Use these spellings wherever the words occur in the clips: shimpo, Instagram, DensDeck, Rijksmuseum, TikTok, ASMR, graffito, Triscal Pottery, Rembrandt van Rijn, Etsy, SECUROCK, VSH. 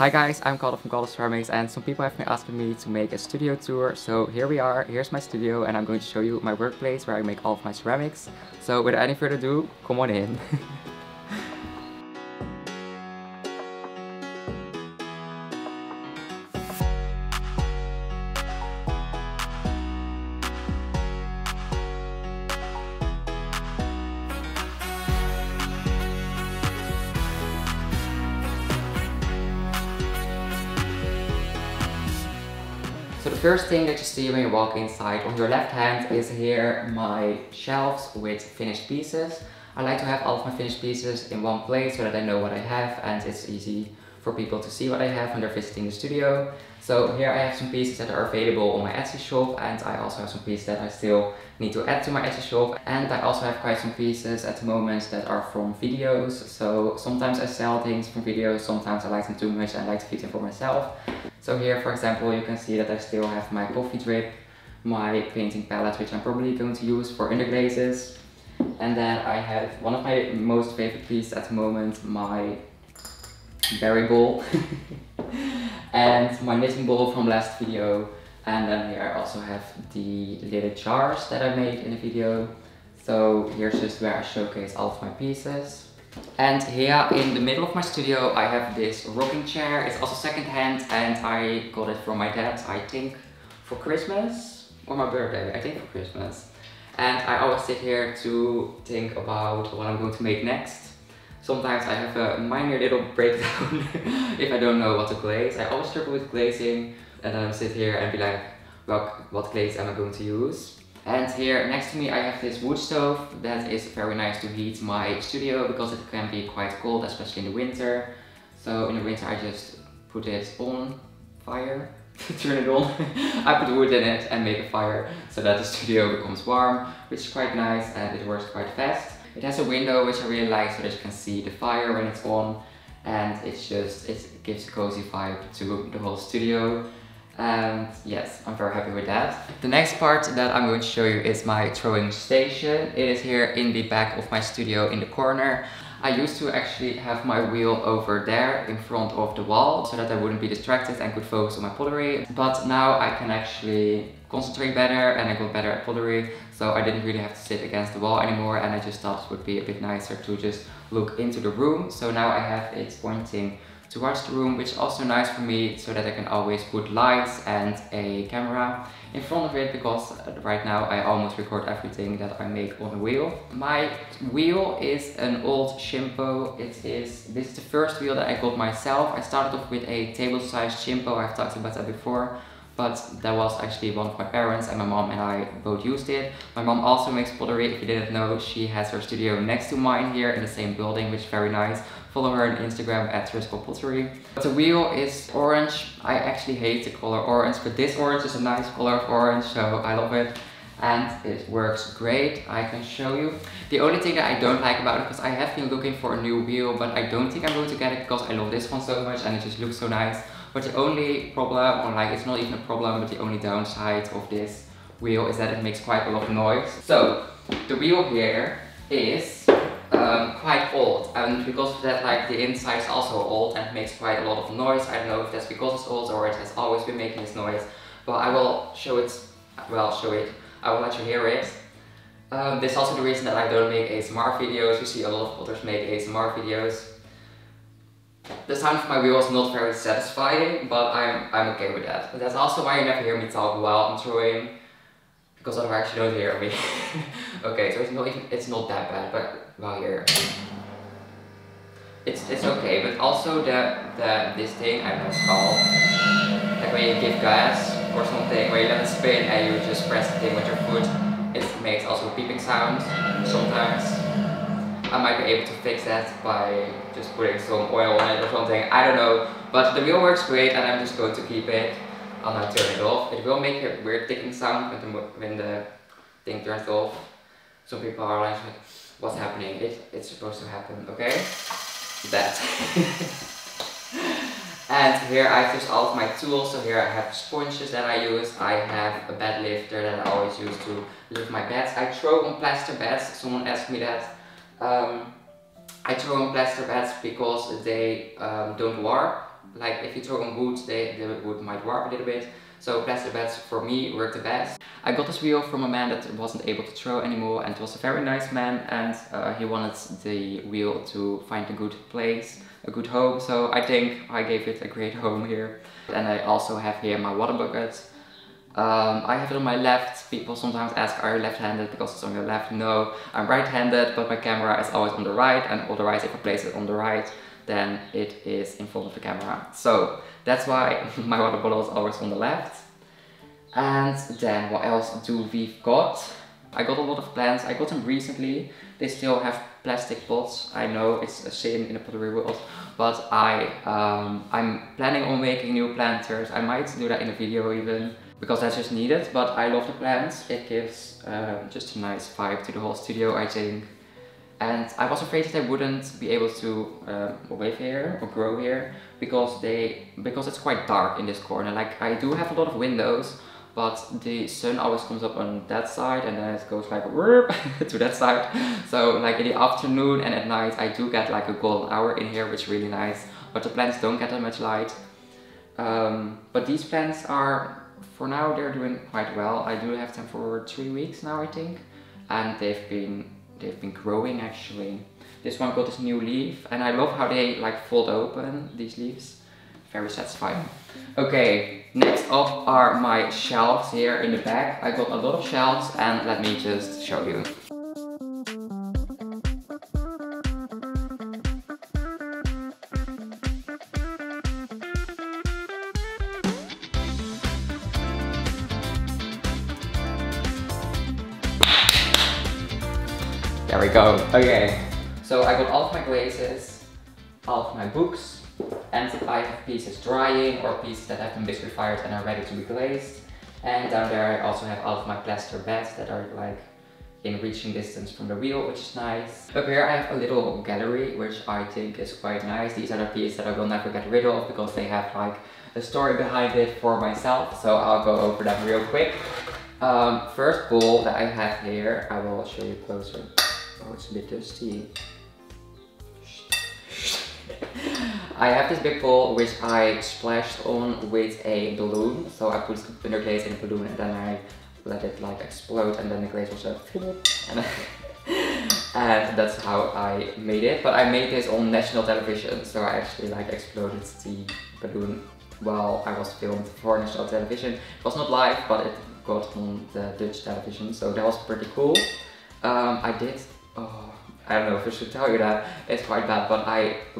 Hi guys, I'm Carl from Carl's Ceramics, and some people have been asking me to make a studio tour, so here we are, here's my studio, and I'm going to show you my workplace where I make all of my ceramics. So without any further ado, come on in! So the first thing that you see when you walk inside, on your left hand, is here my shelves with finished pieces. I like to have all of my finished pieces in one place so that I know what I have and it's easy for people to see what I have when they're visiting the studio. So here I have some pieces that are available on my Etsy shop, and I also have some pieces that I still need to add to my Etsy shop, and I also have quite some pieces at the moment that are from videos. So sometimes I sell things from videos, sometimes I like them too much and I like to keep them for myself. So here for example you can see that I still have my coffee drip, my painting palette which I'm probably going to use for underglazes, and then I have one of my most favorite pieces at the moment, my berry ball and my knitting ball from last video, and then here I also have the little jars that I made in the video. So here's just where I showcase all of my pieces. And here in the middle of my studio I have this rocking chair. It's also secondhand and I got it from my dad, I think for Christmas or my birthday, I think for Christmas. And I always sit here to think about what I'm going to make next. Sometimes I have a minor little breakdown if I don't know what to glaze. I always struggle with glazing, and then I sit here and be like, well, what glaze am I going to use? And here next to me I have this wood stove that is very nice to heat my studio because it can be quite cold, especially in the winter. So in the winter I just put it on fire, turn it on, I put wood in it and make a fire so that the studio becomes warm, which is quite nice and it works quite fast. It has a window which I really like so that you can see the fire when it's on, and it's just, it gives a cozy vibe to the whole studio, and yes, I'm very happy with that. The next part that I'm going to show you is my throwing station. It is here in the back of my studio in the corner. I used to actually have my wheel over there in front of the wall so that I wouldn't be distracted and could focus on my pottery, but now I can actually concentrate better and I got better at pottery, so I didn't really have to sit against the wall anymore, and I just thought it would be a bit nicer to just look into the room. So now I have it pointing towards the room, which is also nice for me so that I can always put lights and a camera in front of it, because right now I almost record everything that I make on a wheel. My wheel is an old shimpo. This is the first wheel that I got myself. I started off with a table-sized shimpo, I've talked about that before, but that was actually one of my parents, and my mom and I both used it. My mom also makes pottery. If you didn't know, she has her studio next to mine here in the same building, which is very nice. Follow her on Instagram at Triscal Pottery. But the wheel is orange. I actually hate the color orange, but this orange is a nice color of orange, so I love it. And it works great, I can show you. The only thing that I don't like about it, because I have been looking for a new wheel, but I don't think I'm going to get it because I love this one so much and it just looks so nice. But the only problem, or like it's not even a problem, but the only downside of this wheel is that it makes quite a lot of noise. So the wheel here is quite old, and because of that, like the inside is also old and makes quite a lot of noise. I don't know if that's because it's old or it has always been making this noise, but I will show it. Well, show it. I will let you hear it. This is also the reason that I don't make ASMR videos. You see a lot of potters make ASMR videos. The sound of my wheel is not very satisfying, but I'm okay with that. But that's also why you never hear me talk while I'm throwing, because otherwise you don't hear me. Okay, so it's not that bad, but well here. It's okay, but also this thing, I don't know what it's called. Like when you give gas or something, where you let it spin and you just press the thing with your foot, it makes also a beeping sound sometimes. I might be able to fix that by just putting some oil on it or something, I don't know. But the wheel works great and I'm just going to keep it. I'll now turn it off. It will make a weird ticking sound when the thing turns off. Some people are like, what's happening? It's supposed to happen, okay? That. And here I have just all of my tools. So here I have sponges that I use. I have a bed lifter that I always use to lift my beds. I throw on plaster beds, someone asked me that. I throw on plaster beds because they don't warp, like if you throw on wood, the wood might warp a little bit. So plastic bats for me work the best. I got this wheel from a man that wasn't able to throw anymore, and it was a very nice man, and he wanted the wheel to find a good place, a good home. So I think I gave it a great home here. And I also have here my water bucket. I have it on my left. People sometimes ask, are you left-handed because it's on your left? No, I'm right-handed, but my camera is always on the right, and otherwise if I place it on the right, then it is in front of the camera. So that's why my water bottle is always on the left. And then what else do we've got? I got a lot of plants. I got them recently. They still have plastic pots. I know it's a shame in the pottery world, but I'm planning on making new planters. I might do that in a video even, because that's just needed. But I love the plants. It gives just a nice vibe to the whole studio, I think. And I was afraid that I wouldn't be able to live here or grow here because it's quite dark in this corner. Like, I do have a lot of windows, but the sun always comes up on that side and then it goes like to that side. So like in the afternoon and at night I do get like a golden hour in here, which is really nice. But the plants don't get that much light. But these plants are, for now, they're doing quite well. I do have them for 3 weeks now, I think, and they've been growing actually. This one got this new leaf, and I love how they like fold open, these leaves. Very satisfying. Okay, next up are my shelves here in the back. I got a lot of shelves, and let me just show you. There we go. Okay, so I got all of my glazes, all of my books, and I have pieces drying or pieces that have been vitrified and are ready to be glazed. And down there I also have all of my plaster beds that are like in reaching distance from the wheel, which is nice. Up here I have a little gallery, which I think is quite nice. These are the pieces that I will never get rid of because they have like a story behind it for myself. So I'll go over them real quick. First bowl that I have here, I will show you closer. Oh, it's a bit dusty. I have this big bowl which I splashed on with a balloon. So I put the glaze in a balloon and then I let it like explode, and then the glaze was like, and that's how I made it. But I made this on national television, so I actually like exploded the balloon while I was filmed for national television. It was not live, but it got on the Dutch television, so that was pretty cool. I don't know if I should tell you that, it's quite bad, but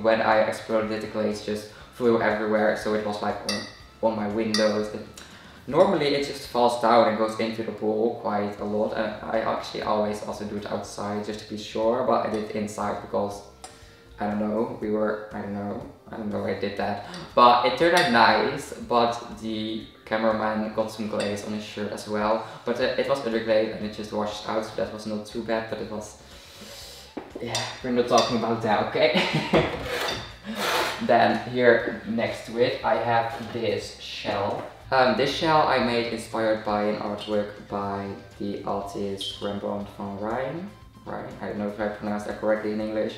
when I exploded it, the glaze just flew everywhere, so it was like on my windows. Normally it just falls down and goes into the pool quite a lot, and I actually always also do it outside just to be sure, but I did it inside because, I don't know, I did that. But it turned out nice, but the cameraman got some glaze on his shirt as well. But it was underglaze and it just washed out, so that was not too bad, but it was... yeah, we're not talking about that, okay? Then here next to it I have this shell. This shell I made inspired by an artwork by the artist Rembrandt van Rijn. Right? I don't know if I pronounced that correctly in English.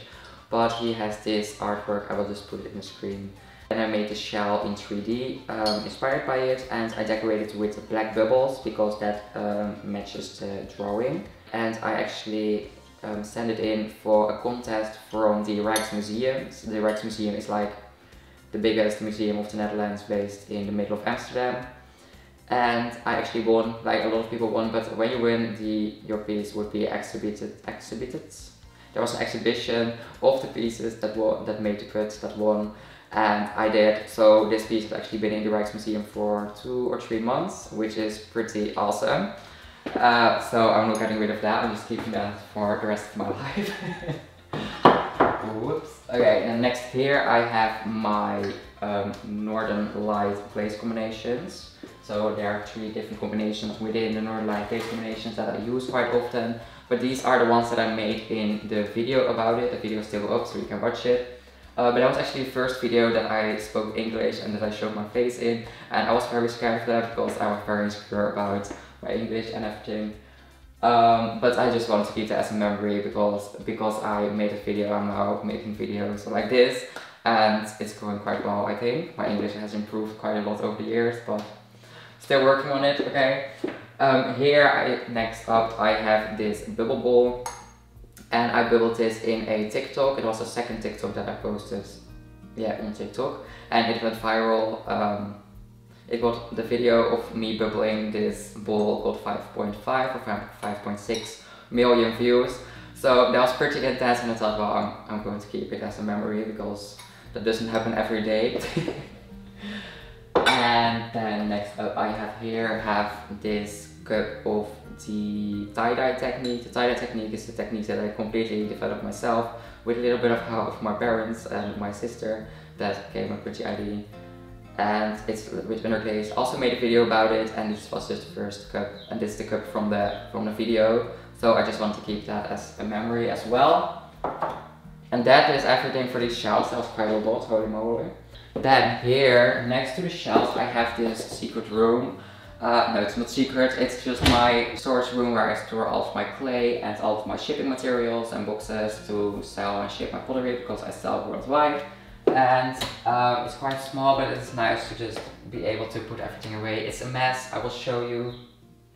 But he has this artwork, I will just put it in the screen. And I made the shell in 3D, inspired by it, and I decorated it with black bubbles because that matches the drawing. And I actually sent it in for a contest from the Rijksmuseum. So the Rijksmuseum is like the biggest museum of the Netherlands, based in the middle of Amsterdam. And I actually won, like a lot of people won, but when you win, your piece would be exhibited. There was an exhibition of the pieces that made the cut, that won, and I did. So this piece has actually been in the Rijksmuseum for 2 or 3 months, which is pretty awesome. So I'm not getting rid of that, I'm just keeping that for the rest of my life. Whoops. Okay, and next here I have my Northern Light glaze combinations. So there are 3 different combinations within the Northern Light glaze combinations that I use quite often. But these are the ones that I made in the video about it. The video is still up, so you can watch it. But that was actually the first video that I spoke English and that I showed my face in. And I was very scared of that because I was very insecure about my English and everything. But I just wanted to keep that as a memory because I made a video, I'm now making videos like this. and it's going quite well, I think. My English has improved quite a lot over the years, but still working on it, okay? Next up I have this bubble ball, and I bubbled this in a TikTok. It was the second TikTok that I posted, yeah, on TikTok, and it went viral. It got the video of me bubbling this ball got 5.5 or 5.6 million views. So that was pretty intense, and I thought, well, I'm going to keep it as a memory because that doesn't happen every day. And then next up I have have this cup of the tie-dye technique. The tie-dye technique is the technique that I completely developed myself with a little bit of help of my parents and my sister that gave me a pretty idea. And it's with underglaze. Also made a video about it, and this was just the first cup, and this is the cup from the video. So I just want to keep that as a memory as well. And that is everything for these shells. That was quite a lot, holy moly. Then here, next to the shelves, I have this secret room. No, it's not secret, it's just my storage room where I store all of my clay and all of my shipping materials and boxes to sell and ship my pottery, because I sell worldwide. And it's quite small, but it's nice to just be able to put everything away. It's a mess, I will show you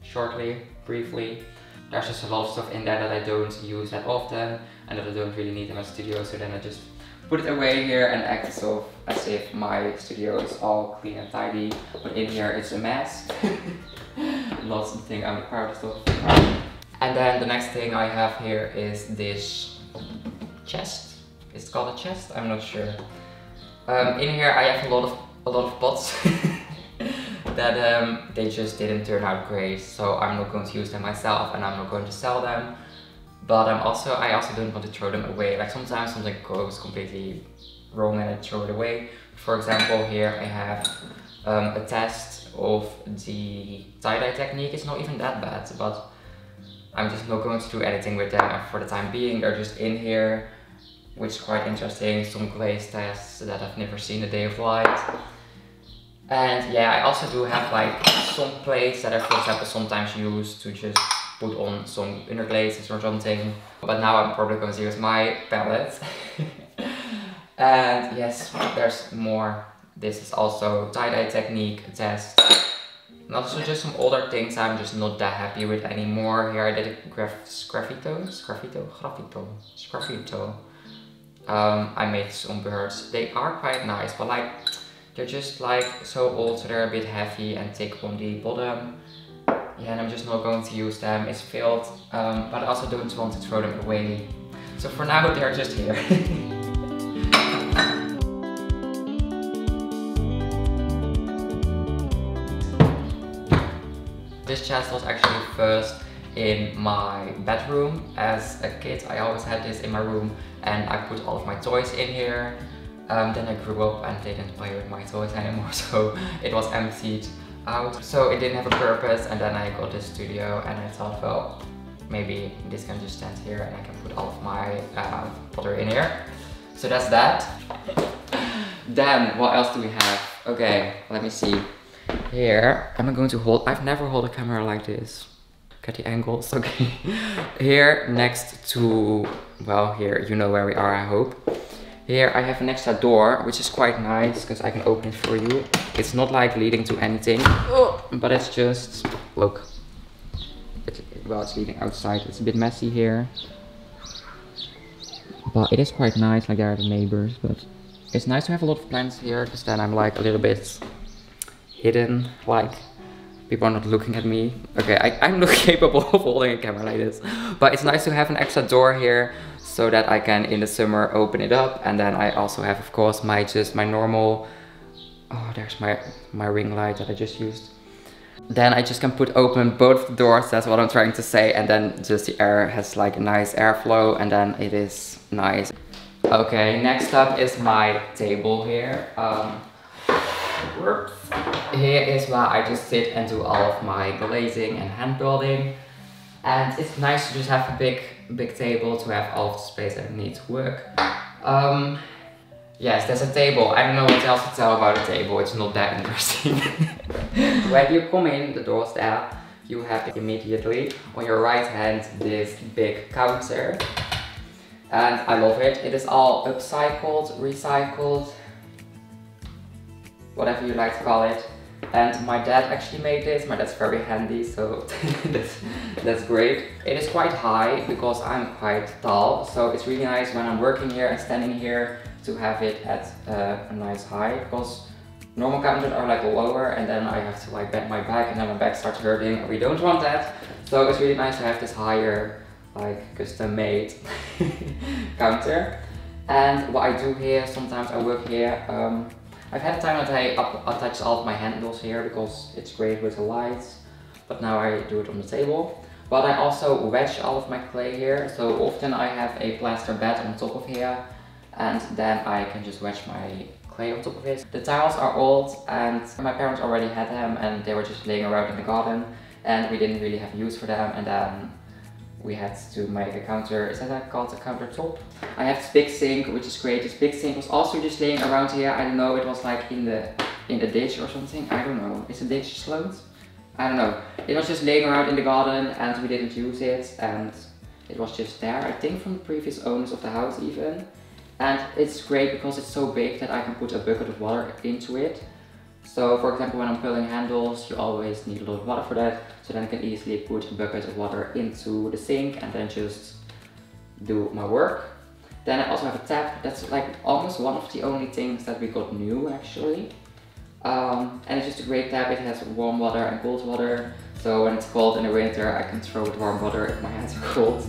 shortly, briefly. There's just a lot of stuff in there that I don't use that often and that I don't really need in my studio, so then I just put it away here and act as if my studio is all clean and tidy, but in here it's a mess. Not something I'm proud of. And then the next thing I have here is this chest. Is it called a chest? I'm not sure. In here I have a lot of pots that they just didn't turn out great, so I'm not going to use them myself and I'm not going to sell them. But I also don't want to throw them away. Like sometimes something goes completely wrong and I throw it away. For example, here I have a test of the tie-dye technique. It's not even that bad, but I'm just not going to do anything with them for the time being. They're just in here, which is quite interesting. Some glaze tests that I've never seen the day of light. And yeah, I also do have like some plates that I, for example, sometimes use to just put on some interglazes or something, but now I'm probably going to use my palette. And yes, there's more. This is also tie-dye technique test, and also just some older things I'm just not that happy with anymore. Here I did a graffito. I made some birds. They are quite nice, but like they're just like so old, so they're a bit heavy and thick on the bottom. Yeah, and I'm just not going to use them. It's filled, but I also don't want to throw them away. So for now, they're just here. This chest was actually first in my bedroom. As a kid, I always had this in my room, and I put all of my toys in here. Then I grew up and didn't play with my toys anymore, so it was emptied out. So it didn't have a purpose, and then I got this studio and I thought, well, maybe this can just stand here and I can put all of my pottery in here. So that's that. Then what else do we have? Okay, let me see. Here, I'm going to hold, I've never held a camera like this. Get the angles, okay. Here next to, well, here, you know where we are, I hope. Here I have an extra door, which is quite nice because I can open it for you. It's not like leading to anything, but it's just, look. Well, it's leading outside. It's a bit messy here, but it is quite nice. Like there are the neighbors, but it's nice to have a lot of plants here because then I'm like a little bit hidden. Like people are not looking at me. Okay, I'm not capable of holding a camera like this, but it's nice to have an extra door here, so that I can in the summer open it up. And then I also have, of course, my normal, oh, there's my ring light that I just used. Then I just can put open both the doors, that's what I'm trying to say, and then just the air has like a nice airflow, and then it is nice. Okay, next up is my table here. Here is where I just sit and do all of my glazing and hand building. And it's nice to just have a big table to have all of the space that I need to work. Yes, there's a table. I don't know what else to tell about a table. It's not that interesting. When you come in, the door's there. You have immediately on your right hand this big counter. and I love it. It is all upcycled, recycled, whatever you like to call it. And my dad actually made this. My dad's very handy, so that's great. It is quite high because I'm quite tall, so it's really nice when I'm working here and standing here to have it at a nice high, because normal counters are like lower and then I have to like bend my back and then my back starts hurting. We don't want that. So it's really nice to have this higher, like custom made counter. And what I do here, sometimes I work here, I've had a time that I attach all of my handles here because it's great with the lights, but now I do it on the table. But I also wedge all of my clay here, so often I have a plaster bed on top of here and then I can just wedge my clay on top of it. The tiles are old and my parents already had them and they were just laying around in the garden and we didn't really have use for them, and then we had to make a counter. Is that called a countertop? I have this big sink, which is great. This big sink was also just laying around here. I don't know, it was like in the dish or something. I don't know. Is the dish sloped? I don't know. It was just laying around in the garden and we didn't use it, and it was just there, I think from the previous owners of the house even. And it's great because it's so big that I can put a bucket of water into it. So for example, when I'm peeling handles, you always need a lot of water for that. So then I can easily put a bucket of water into the sink and then just do my work. Then I also have a tap. That's like almost one of the only things that we got new actually. And it's just a great tap. It has warm water and cold water. So when it's cold in the winter, I can throw it warm water if my hands are cold.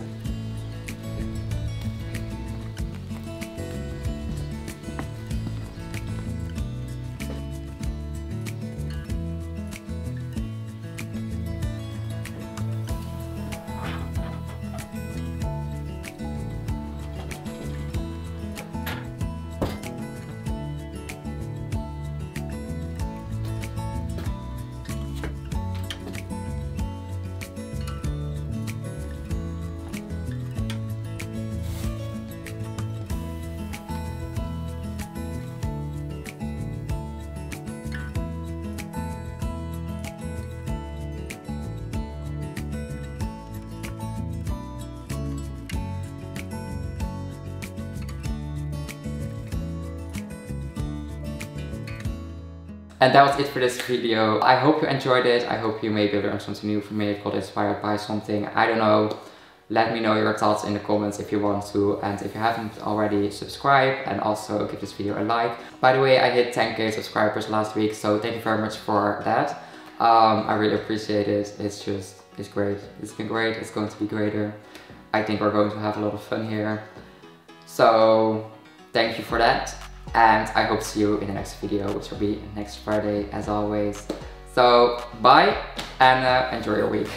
And that was it for this video. I hope you enjoyed it. I hope you maybe learned something new from me, got inspired by something. I don't know. Let me know your thoughts in the comments if you want to. And if you haven't already, subscribe and also give this video a like. By the way, I hit 10K subscribers last week, so thank you very much for that. I really appreciate it. It's great. It's been great. It's going to be greater. I think we're going to have a lot of fun here. So thank you for that. And I hope to see you in the next video, which will be next Friday as always. So bye and enjoy your week.